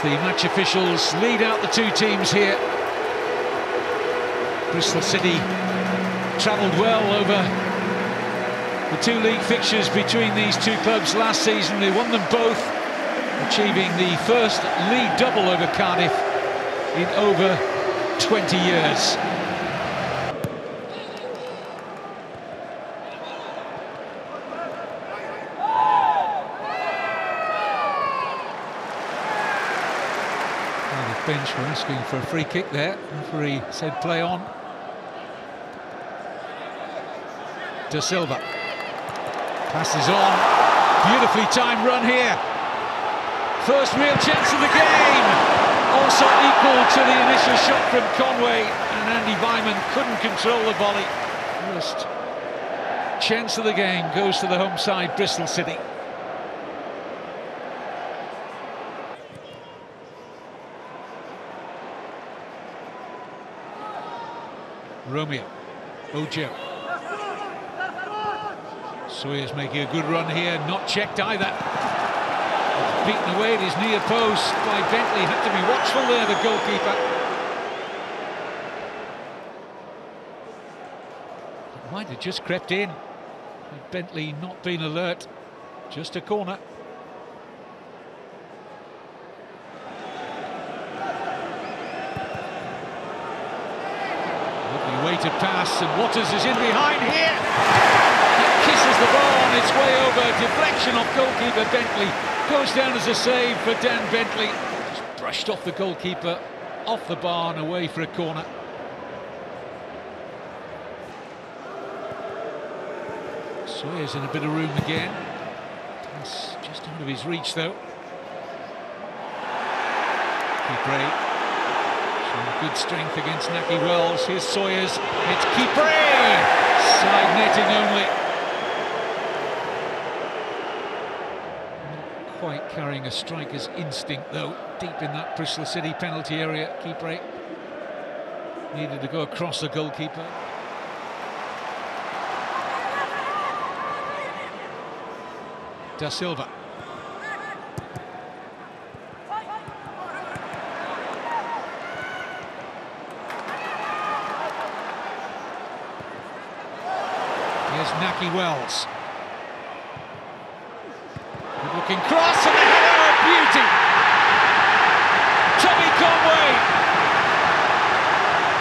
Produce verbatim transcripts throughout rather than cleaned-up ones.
as the match officials lead out the two teams here. Bristol City travelled well over the two league fixtures between these two clubs last season. They won them both, achieving the first league double over Cardiff in over twenty years. Bench were asking for a free kick there. Referee said play on. Dasilva passes on. Beautifully timed run here. First real chance of the game. Also equal to the initial shot from Conway, and Andi Weimann couldn't control the volley. First chance of the game goes to the home side, Bristol City. Romeo Ojo Sawyer's making a good run here, not checked either. It's beaten away at his near post by Bentley. Had to be watchful there, the goalkeeper. It might have just crept in had Bentley not been alert. Just a corner. To pass, and Waters is in behind here. It kisses the ball on its way over. Deflection off goalkeeper Bentley. Goes down as a save for Dan Bentley. Just brushed off the goalkeeper, off the bar and away for a corner. Sawyer's in a bit of room again. Pass just out of his reach though. Kipre. Good strength against Nahki Wells. Here's Sawyers. It's Kipre! Side netting only. Not quite carrying a striker's instinct though. Deep in that Bristol City penalty area, Kipre needed to go across the goalkeeper. Dasilva. Nahki Wells. Good looking cross and a header of beauty. Tommy Conway,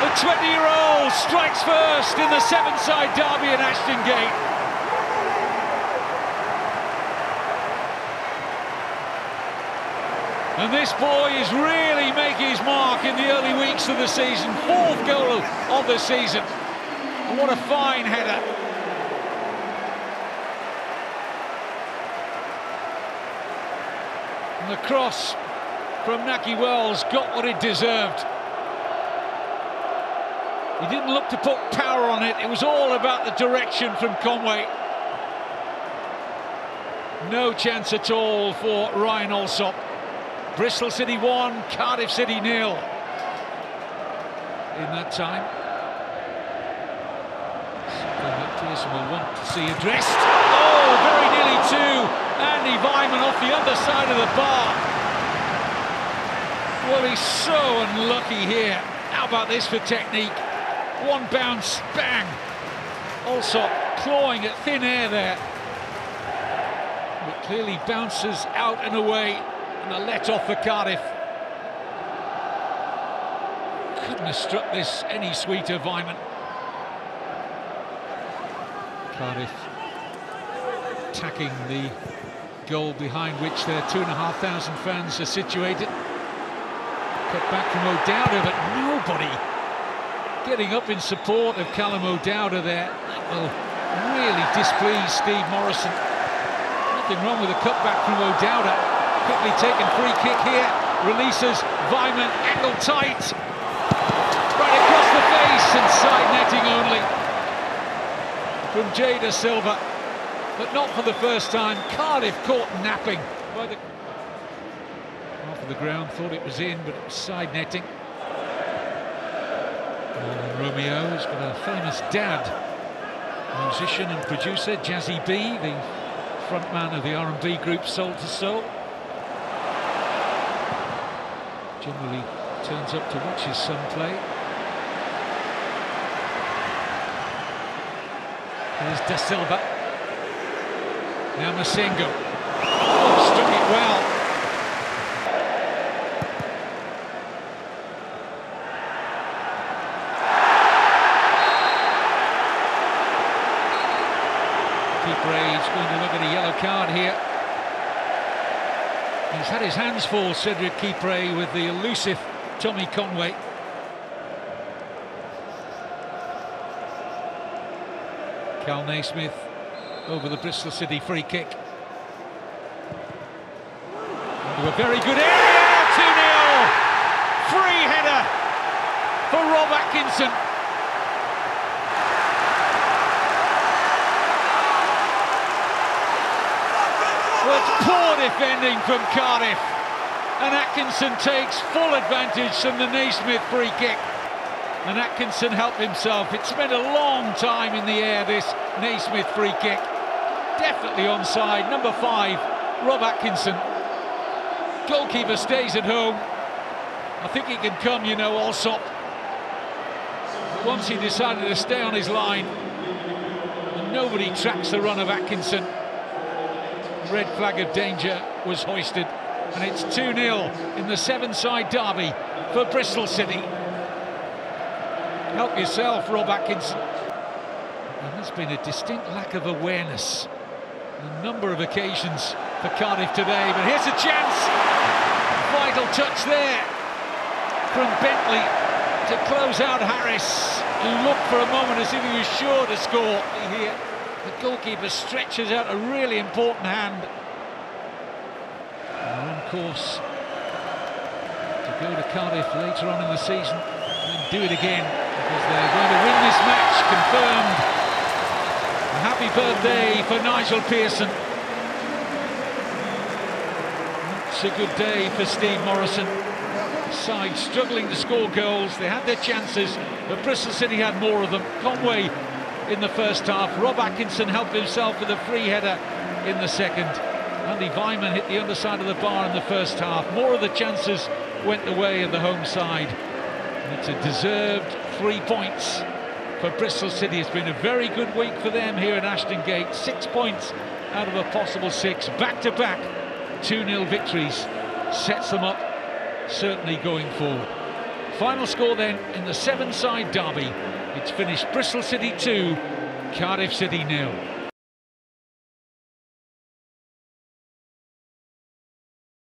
the twenty-year-old, strikes first in the seven-side derby at Ashton Gate. And this boy is really making his mark in the early weeks of the season. Fourth goal of the season. And what a fine header. The cross from Nahki Wells got what it deserved. He didn't look to put power on it. It was all about the direction from Conway. No chance at all for Ryan Alsop. Bristol City one, Cardiff City nil. In that time, something that Pearson will want to see addressed. Oh, very nearly two. Andi Weimann off the other side of the bar. Well, he's so unlucky here. How about this for technique? One bounce, bang. Also clawing at thin air there. But clearly bounces out and away, and a let off for Cardiff. Couldn't have struck this any sweeter, Weimann. Cardiff attacking the goal behind which their two and a half thousand fans are situated. Cut back from O'Dowda, but nobody getting up in support of Callum O'Dowda there. That will really displease Steve Morison. Nothing wrong with a cut back from O'Dowda. Quickly taken free kick here. Releases Weimann, angle tight. Right across the face and side netting only. From Jada Silva. But not for the first time. Cardiff caught napping by the half of the ground. Thought it was in, but it was side netting. And Romeo has got a famous dad, musician and producer Jazzy B, the frontman of the R and B group Soul to Soul. generally turns up to watch his son play. Here's Dasilva. Now Massengo. Oh, struck it well. Kipre is going to look at a yellow card here. He's had his hands full, Cedric Kipre, with the elusive Tommy Conway. Cal Naismith over the Bristol City free kick. Into a very good area, two nil! Free header for Rob Atkinson. But poor defending from Cardiff, and Atkinson takes full advantage from the Naismith free kick. And Atkinson helped himself. It spent a long time in the air, this Naismith free kick. Definitely onside, number five, Rob Atkinson. Goalkeeper stays at home. I think he can come, you know, Alsop. But once he decided to stay on his line, and nobody tracks the run of Atkinson. Red flag of danger was hoisted, and it's two nil in the seven-side derby for Bristol City. Help yourself, Rob Atkinson. And there's been a distinct lack of awareness on a number of occasions for Cardiff today, but here's a chance. Vital touch there from Bentley to close out Harris, who looked for a moment as if he was sure to score here. The goalkeeper stretches out a really important hand. And on course to go to Cardiff later on in the season and do it again, because they're going to win this match, confirmed. A happy birthday for Nigel Pearson. It's a good day for Steve Morison. The side struggling to score goals. They had their chances, but Bristol City had more of them. Conway in the first half. Rob Atkinson helped himself with a free header in the second. Andi Weimann hit the underside of the bar in the first half. More of the chances went the way of the home side. It's a deserved three points for Bristol City. It's been a very good week for them here at Ashton Gate. Six points out of a possible six. Back-to-back two nil victories sets them up, certainly going forward. Final score then in the seven-side derby. It's finished Bristol City two, Cardiff City nil.